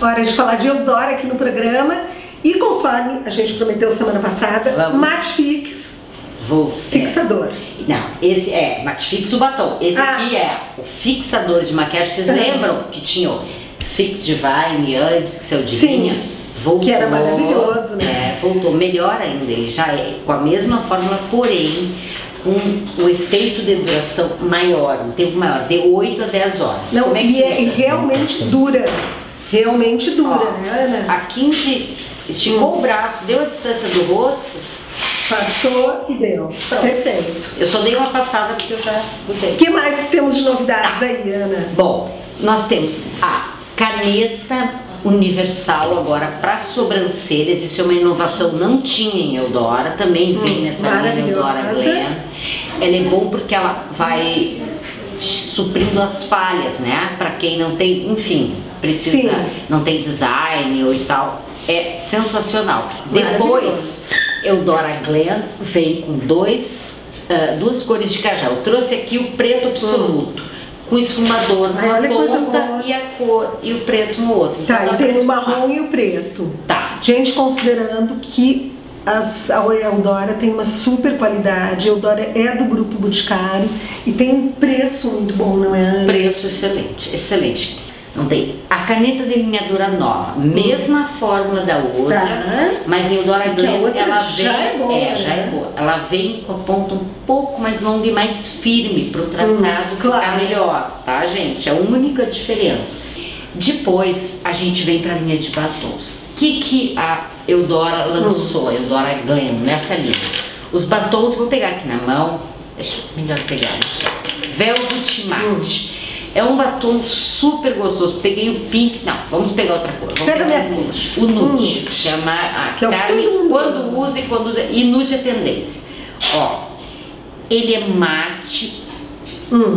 Hora de falar de Eudora aqui no programa. E conforme a gente prometeu semana passada, Matfix fixador. Não, esse é Matfix o batom. Esse aqui é o fixador de maquiagem. Vocês lembram que tinha o Fix de Vine antes, que saiu de linha? Voltou, que era maravilhoso, né? É, voltou melhor ainda, ele já é com a mesma fórmula, porém com um efeito de duração maior, um tempo maior, de 8 a 10 horas. Não, realmente dura, ó, né, Ana? A 15, esticou o braço, deu a distância do rosto, passou e deu. Pronto. Perfeito. Eu só dei uma passada porque eu já gostei. O que mais que temos de novidades aí, Ana? Bom, nós temos a caneta universal agora para sobrancelhas. Isso é uma inovação, não tinha em Eudora, também vem nessa linha Eudora Glen. Ela é bom porque ela vai suprindo as falhas, né? Para quem não tem, enfim, precisa, não tem design ou e tal, é sensacional. Depois, Eudora Glen vem com duas cores de cajal. Eu trouxe aqui o preto absoluto, com esfumador numa ponta e a cor e o preto no outro. Tá, então, e tem o marrom e o preto. Tá. Gente, considerando que a Eudora tem uma super qualidade, a Eudora é do grupo Boticário e tem um preço muito bom, não é, Ana? Preço excelente, excelente. Não tem. A caneta delineadora nova, mesma fórmula da outra, mas em Eudora Glen ela vem, já é boa. Ela vem com a ponta um pouco mais longa e mais firme para o traçado ficar melhor, tá, gente? É a única diferença. Depois a gente vem para a linha de batons. O que que a Eudora lançou, a Eudora Glen nessa linha? Os batons, vou pegar aqui na mão, deixa eu melhor pegar isso. Velvet matte. É um batom super gostoso. Peguei o pink. Não, vamos pegar outra cor. Vamos pegar o nude. O nude. Chama a Carmen quando usa e quando usa. E nude é tendência. Ó, ele é mate.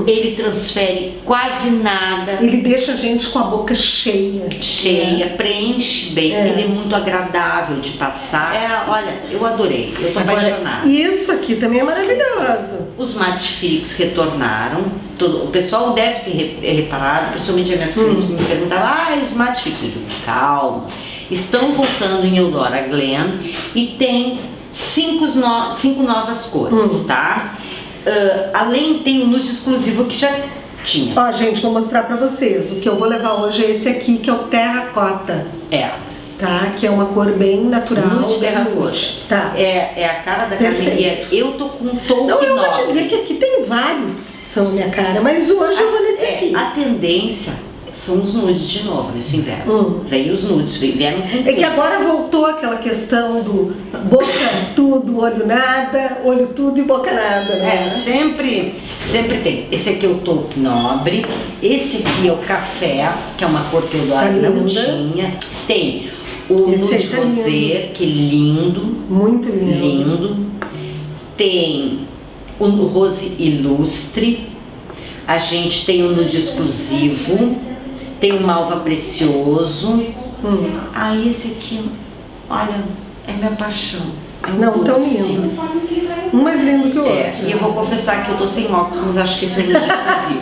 Ele transfere quase nada. Ele deixa a gente com a boca cheia. Cheia, preenche bem. Ele é muito agradável de passar. É, olha, eu adorei. Eu tô apaixonada. Isso aqui também é maravilhoso. Os Matfix retornaram. O pessoal deve ter reparado, principalmente as minhas clientes me perguntavam: ah, os Matfix. Calma. Estão voltando em Eudora Glen e tem cinco novas cores, tá? Além, tem um nude exclusivo que já tinha. Ó, gente, vou mostrar pra vocês. O que eu vou levar hoje é esse aqui, que é o terracota. É. Tá? Que é uma cor bem natural. Nude terracota. Tá. É a cara da Camila. Eu tô com um tom enorme. Eu vou te dizer que aqui tem vários que são minha cara, mas hoje eu vou nesse aqui. A tendência são os nudes de novo nesse inverno. Veio os nudes, vieram com tudo. É que agora voltou aquela questão do boca tudo, olho nada, olho tudo e boca nada, né? É, sempre tem. Esse aqui é o tom nobre, esse aqui é o café, que é uma cor que eu não tinha. Tem o nude rosé, que é lindo. Muito lindo. Tem o rose ilustre, a gente tem o nude exclusivo. Tem um malva precioso. Ah, esse aqui, olha, é minha paixão. Não, tão lindos. Um mais lindo que o outro. E eu vou confessar que eu tô sem óculos, mas acho que esse é um nude exclusivo.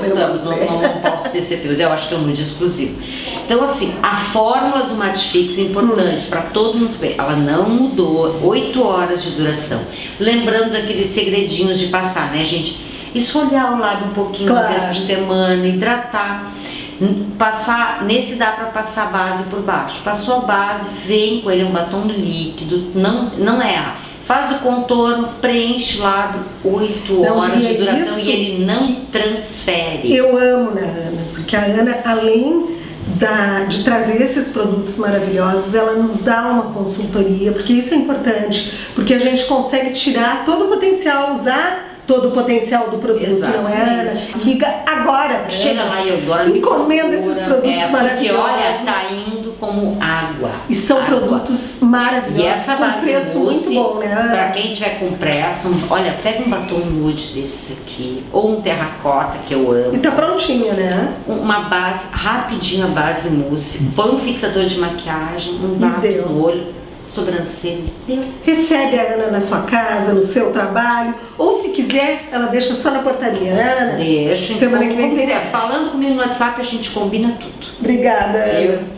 Estamos, não posso ter certeza. Eu acho que é um nude exclusivo. Então, assim, a fórmula do Matfix é importante para todo mundo saber. Ela não mudou, 8 horas de duração. Lembrando daqueles segredinhos de passar, né, gente? Esfoliar o lábio um pouquinho, uma vez por semana, hidratar. Passar, nesse dá pra passar a base por baixo. Passou a base, vem com ele um batom líquido, não erra. Faz o contorno, preenche o lábio, 8 horas de duração e ele não transfere. Eu amo, né, Ana? Porque a Ana, além de trazer esses produtos maravilhosos, ela nos dá uma consultoria, porque isso é importante, porque a gente consegue tirar todo o potencial, usar todo o potencial do produto. Exatamente. Não era? Liga agora, chega lá e agora encomenda esses produtos maravilhosos. Porque olha, tá indo como água. E são produtos maravilhosos. E essa base com preço muito bom, né, Ana? Pra quem tiver com pressa, olha, pega um batom nude desses aqui, ou um terracota, que eu amo. E tá prontinha, né? Uma base, rapidinho a base mousse, põe um fixador de maquiagem, um lápis no olho. sobrancelha. Recebe a Ana na sua casa, no seu trabalho, ou se quiser, ela deixa só na portaria, né, Ana? Deixa. Semana que vem. Falando comigo no WhatsApp, a gente combina tudo. Obrigada, Ana.